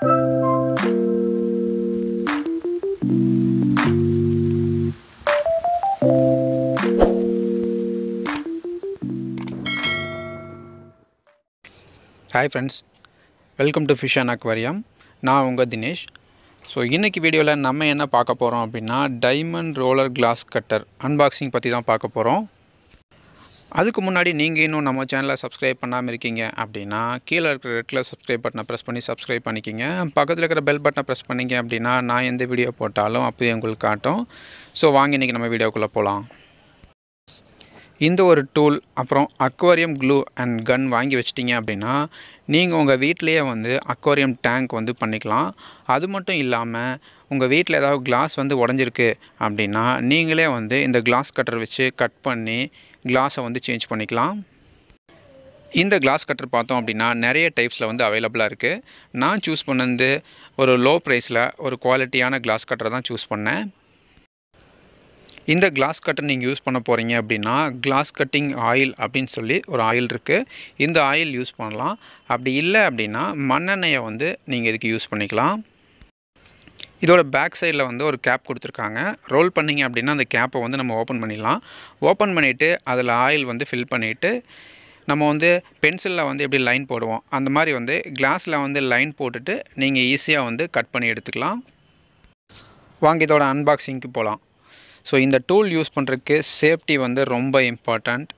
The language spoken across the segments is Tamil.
Hi friends, welcome to Fish and Aquarium. நான் உங்க தினேஷ். So இன்னைக்கு வீடியோல நம்ம என்ன பார்க்க போறோம் அப்படினா diamond roller glass cutter unboxing பத்தி தான் பார்க்க போறோம். அதுக்கு முன்னாடி நீங்க இன்னும் நம்ம சேனலை சப்ஸ்கிரைப் பண்ணாம இருக்கீங்க அப்படினா கீழ இருக்கிற ரெட் கலர் சப்ஸ்கிரைப் பட்டனை பிரஸ் பண்ணி சப்ஸ்கிரைப் பண்ணிக்கங்க. பக்கத்துல இருக்கிற பெல் பட்டனை பிரஸ் பண்ணீங்க அப்படினா நான் எந்த வீடியோ போட்டாலும் அப்பவே உங்களுக்கு காட்டும். So வாங்க இன்னைக்கு நம்ம வீடியோக்குள்ள போலாம். இந்த ஒரு டூல் அப்புறம் அக்வாரியம் க்ளூ அண்ட் கன் வாங்கி வெச்சிட்டீங்க அப்படினா நீங்க உங்க வீட்லயே வந்து அக்வாரியம் டேங்க் வந்து பண்ணிக்கலாம். அது மட்டும் இல்லாம உங்க வீட்ல ஏதாவது கிளாஸ் வந்து உடைஞ்சிருக்கு அப்படினா நீங்களே வந்து இந்த கிளாஸ் கட்டர் வச்சு கட் பண்ணி கிளாஸை வந்து சேஞ்ச் பண்ணிக்கலாம். இந்த கிளாஸ் கட்டர் பார்த்தோம் அப்படினா நிறைய டைப்ஸ்ல வந்து அவேலபிளா இருக்கு. நான் चूஸ் பண்ணது ஒரு லோ பிரைஸ்ல ஒரு குவாலிட்டியான கிளாஸ் கட்டர் தான் चूஸ் பண்ணேன். இந்த கிளாஸ் கட்டர் நீங்க யூஸ் பண்ண போறீங்க அப்படினா கிளாஸ் கட்டிங் ஆயில் அப்படினு சொல்லி ஒரு ஆயில் இருக்கு. இந்த ஆயில் யூஸ் பண்ணலாம். அப்படி இல்ல அப்படினா மண்ணெண்ணெயை வந்து நீங்க இதுக்கு யூஸ் பண்ணிக்கலாம். இதோட பேக் சைடுல வந்து ஒரு கேப் கொடுத்திருக்காங்க. ரோல் பண்ணீங்க அப்படினா அந்த கேப்பை வந்து நம்ம ஓபன் பண்ணிடலாம். ஓபன் பண்ணிட்டு அதுல ஆயில் வந்து ஃபில் பண்ணிட்டு நம்ம வந்து பென்சில்ல வந்து இப்படி லைன் போடுவோம். அந்த மாதிரி வந்து கிளாஸ்ல வந்து லைன் போட்டுட்டு நீங்க ஈஸியா வந்து கட் பண்ணி எடுத்துக்கலாம். வாங்க இதோட அன்பாக்சிங்க்கு போலாம். So இந்த டூல் யூஸ் பண்றதுக்கு சேஃப்டி வந்து ரொம்ப இம்பார்ட்டன்ட்.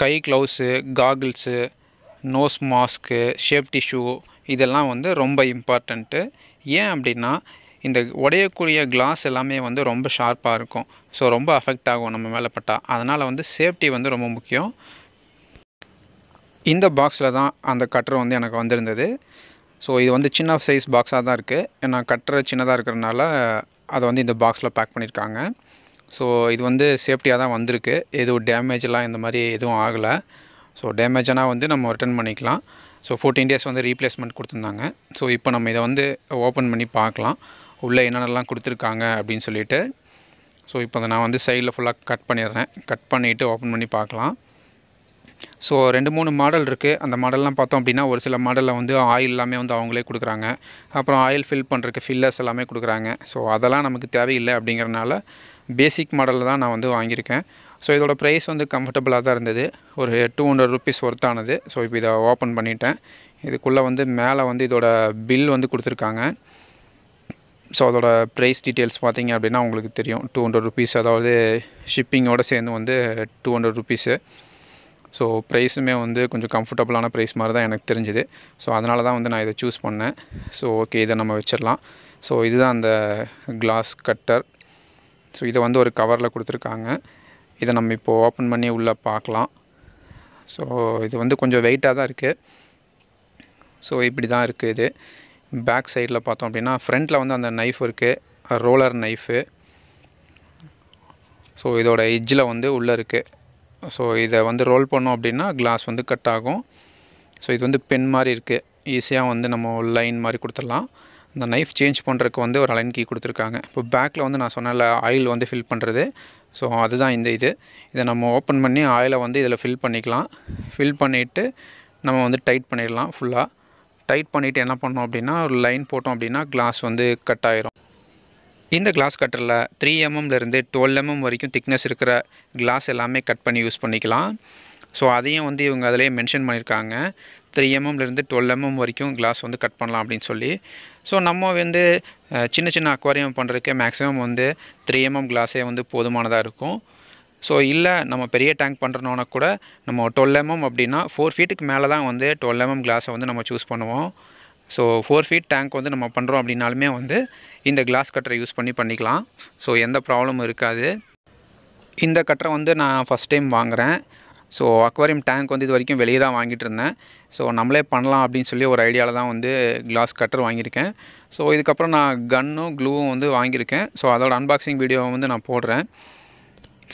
கை gloves, goggles, nose mask, safety shoe இதெல்லாம் வந்து ரொம்ப இம்பார்ட்டன்ட். ஏன் அப்படினா இந்த உடையக்கூடிய கிளாஸ் எல்லாமே வந்து ரொம்ப ஷார்ப்பா இருக்கும். சோ ரொம்ப அஃபெக்ட் ஆகும் நம்ம மேல பட்டா. அதனால வந்து சேஃப்டி வந்து ரொம்ப முக்கியம். இந்த பாக்ஸ்ல தான் அந்த கட்டர் வந்து எனக்கு வந்திருந்தது. சோ இது வந்து சின்ன சைஸ் பாக்ஸா தான் இருக்கு. ஏனா கட்டர் சின்னதா இருக்கறனால அது வந்து இந்த பாக்ஸ்ல பேக் பண்ணிருக்காங்க. சோ இது வந்து சேஃப்டியா தான் வந்திருக்கு. எதுவும் டேமேஜ்லாம் இந்த மாதிரி எதுவும் ஆகல. சோ டேமேஜனா வந்து நம்ம ரிட்டர்ன் பண்ணிக்கலாம். சோ 14 டேஸ் வந்து ரீப்ளேஸ்மென்ட் கொடுத்திருந்தாங்க. சோ இப்போ நம்ம இத வந்து ஓபன் பண்ணி பார்க்கலாம். உள்ள என்னென்னலாம் கொடுத்திருக்காங்க அப்படினு சொல்லிட்டு. சோ இப்போ நான் வந்து சைடுல ஃபுல்லா கட் பண்ணிறேன். கட் பண்ணிட்டு ஓபன் பண்ணி பார்க்கலாம். சோ ரெண்டு மூணு மாடல் இருக்கு. அந்த மாடல்லாம் பார்த்தோம் அப்படினா ஒரு சில மாடல்ல வந்து ஆயில் எல்லாமே வந்து அவங்களே கொடுக்கறாங்க. அப்புறம் ஆயில் ஃபில் பண்றதுக்கு ஃபில்லர்ஸ் எல்லாமே கொடுக்கறாங்க. சோ அதெல்லாம் நமக்கு தேவையில்லை அப்படிங்கறனால பேசிக் மாடல்ல தான் நான் வந்து வாங்கி இருக்கேன். சோ இதோட பிரைஸ் வந்து கம்ஃபர்ட்டபிளா தான் இருந்தது. ஒரு 200 ரூபீஸ் worth ஆனது. சோ இப்போ இத ஓபன் பண்ணிட்டேன். இதுக்குள்ள வந்து மேலே வந்து இதோட பில் வந்து கொடுத்திருக்காங்க. சோ அதோட பிரைஸ் டீடைல்ஸ் பாத்தீங்க அப்படினா உங்களுக்கு தெரியும். 200 ரூபீஸ் அதாவது ஷிப்பிங்கோட சேர்ந்து வந்து 200 ரூபீஸ். சோ பிரைஸ்மே வந்து கொஞ்சம் கம்ஃபர்ட்டபிளான பிரைஸ் மாதிரி தான் எனக்கு தெரிஞ்சது. சோ அதனால தான் வந்து நான் இத चूஸ் பண்ணேன். சோ ஓகே இத நம்ம வெச்சிரலாம். சோ இதுதான் அந்த கிளாஸ் கட்டர். சோ இத வந்து ஒரு கவர்ல கொடுத்திருக்காங்க. இத நம்ம இப்போ ஓபன் பண்ணி உள்ள பார்க்கலாம். சோ இது வந்து கொஞ்சம் வெயிட்டா தான் இருக்கு. சோ இப்படி தான் இருக்கு இது. பேக் சைடுல பார்த்தோம் அப்படினா ஃப்ரண்ட்ல வந்து அந்த நைஃப் இருக்கு. Roller knife. சோ இதோட எட்ஜ்ல வந்து உள்ள இருக்கு. சோ இத வந்து ரோல் பண்ணோம் அப்படினா கிளாஸ் வந்து கட் ஆகும். சோ இது வந்து பென் மாதிரி இருக்கு. ஈஸியா வந்து நம்ம லைன் மாதிரி கொடுத்துடலாம். அந்த நைஃப் சேஞ்ச் பண்றதுக்கு வந்து ஒரு அலைன் கீ கொடுத்திருக்காங்க. இப்போ பேக்ல வந்து நான் சொன்னல ஆயில் வந்து ஃபில் பண்றது. சோ அதுதான் இந்த இது. இத நம்ம ஓபன் பண்ணி ஆயில வந்து இதல ஃபில் பண்ணிக்கலாம். ஃபில் பண்ணிட்டு நம்ம வந்து டைட் பண்ணிரலாம் ஃபுல்லா. டைட் பண்ணிட்டு என்ன பண்ணோம் அப்படினா ஒரு லைன் போட்டோம் அப்படினா கிளாஸ் வந்து கட் ஆயிடும். இந்த கிளாஸ் கட்டர்ல 3 mm ல இருந்து 12 mm வரைக்கும் thickness இருக்கிற கிளாஸ் எல்லாமே கட் பண்ணி யூஸ் பண்ணிக்கலாம். சோ அதையும் வந்து இவங்க அதுலயே மென்ஷன் பண்ணிருக்காங்க. 3 mm ல இருந்து 12 mm வரைக்கும் கிளாஸ் வந்து கட் பண்ணலாம் அப்படினு சொல்லி. சோ நம்ம வந்து சின்ன சின்ன அக்வாரியம் பண்றதுக்கு மேக்ஸिमम வந்து 3 mm கிளாஸே வந்து போதுமானதா இருக்கும். சோ இல்ல நம்ம பெரிய டேங்க் பண்றனோனா கூட நம்ம 12 mm அப்படினா 4 feetக்கு மேல தான் வந்து 12 mm கிளாஸை வந்து நம்ம चूஸ் பண்ணுவோம். சோ 4 feet டேங்க் வந்து நம்ம பண்றோம் அப்படினாலுமே வந்து இந்த கிளாஸ் கட்டரை யூஸ் பண்ணிக்கலாம். சோ எந்த ப்ராப்ளமும் இருக்காது. இந்த கட்டரை வந்து நான் ஃபர்ஸ்ட் டைம் வாங்குறேன். சோ அக்வாரியம் டேங்க் வந்து இது வரைக்கும் வெளிய தான் வாங்கிட்டு இருந்தேன். சோ நம்மளே பண்ணலாம் அப்படினு சொல்லி ஒரு ஐடியால தான் வந்து கிளாஸ் கட்டர் வாங்கி இருக்கேன். சோ இதுக்கு அப்புறம் நான் கன்னும் க்ளூவும் வந்து வாங்கி இருக்கேன். சோ அதோட unboxing வீடியோ வந்து நான் போடுறேன்.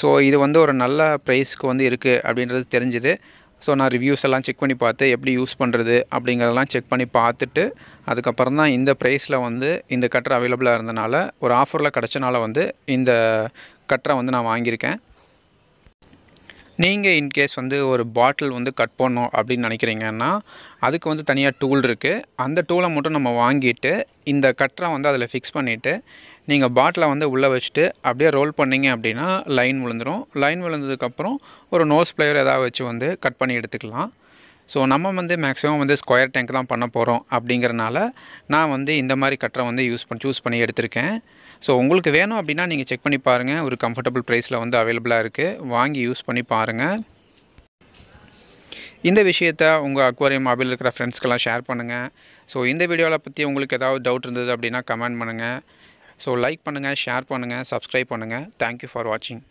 சோ இது வந்து ஒரு நல்ல பிரைஸ்க்கு வந்து இருக்கு அப்படின்றது தெரிஞ்சது. சோ நான் ரிவ்யூஸ் எல்லாம் செக் பண்ணி பார்த்து எப்படி யூஸ் பண்றது அப்படிங்கறதெல்லாம் செக் பண்ணி பார்த்துட்டு அதுக்கு அப்புறம் தான் இந்த பிரைஸ்ல வந்து இந்த கட்டர் அவேலபிளா இருந்தனால ஒரு ஆஃபர்ல கிடைச்சனால வந்து இந்த கட்டரை வந்து நான் வாங்கி இருக்கேன். நீங்க இன் கேஸ் வந்து ஒரு பாட்டில் வந்து கட் பண்ணனும் அப்படி நினைக்கிறீங்கன்னா அதுக்கு வந்து தனியாக டூல் இருக்குது. அந்த டூலை மட்டும் நம்ம வாங்கிட்டு இந்த கட்டரை வந்து அதில் ஃபிக்ஸ் பண்ணிவிட்டு நீங்கள் பாட்டிலை வந்து உள்ளே வச்சுட்டு அப்படியே ரோல் பண்ணிங்க அப்படின்னா லைன் விழுந்துடும். லைன் விழுந்ததுக்கப்புறம் ஒரு நோஸ் பிளேயர் எதாவது வச்சு வந்து கட் பண்ணி எடுத்துக்கலாம். ஸோ நம்ம வந்து மேக்ஸிமம் வந்து ஸ்கொயர் டேங்க் தான் பண்ண போகிறோம் அப்படிங்கிறனால நான் வந்து இந்த மாதிரி கட்டரை வந்து சூஸ் பண்ணி எடுத்திருக்கேன். ஸோ உங்களுக்கு வேணும் அப்படின்னா நீங்கள் செக் பண்ணி பாருங்கள், ஒரு கம்ஃபர்டபுள் ப்ரைஸில் வந்து அவைலபிளாக இருக்குது, வாங்கி யூஸ் பண்ணி பாருங்கள். இந்த விஷயத்தை உங்கள் அக்வாரியம் ஹாபியில் இருக்கிற ஃப்ரெண்ட்ஸ்க்கெல்லாம் ஷேர் பண்ணுங்கள். ஸோ இந்த வீடியோவில் பற்றி உங்களுக்கு ஏதாவது டவுட் இருந்தது அப்படின்னா கமெண்ட் பண்ணுங்கள். ஸோ லைக் பண்ணுங்கள், ஷேர் பண்ணுங்கள், சப்ஸ்கிரைப் பண்ணுங்கள். தேங்க்யூ ஃபார் வாட்சிங்.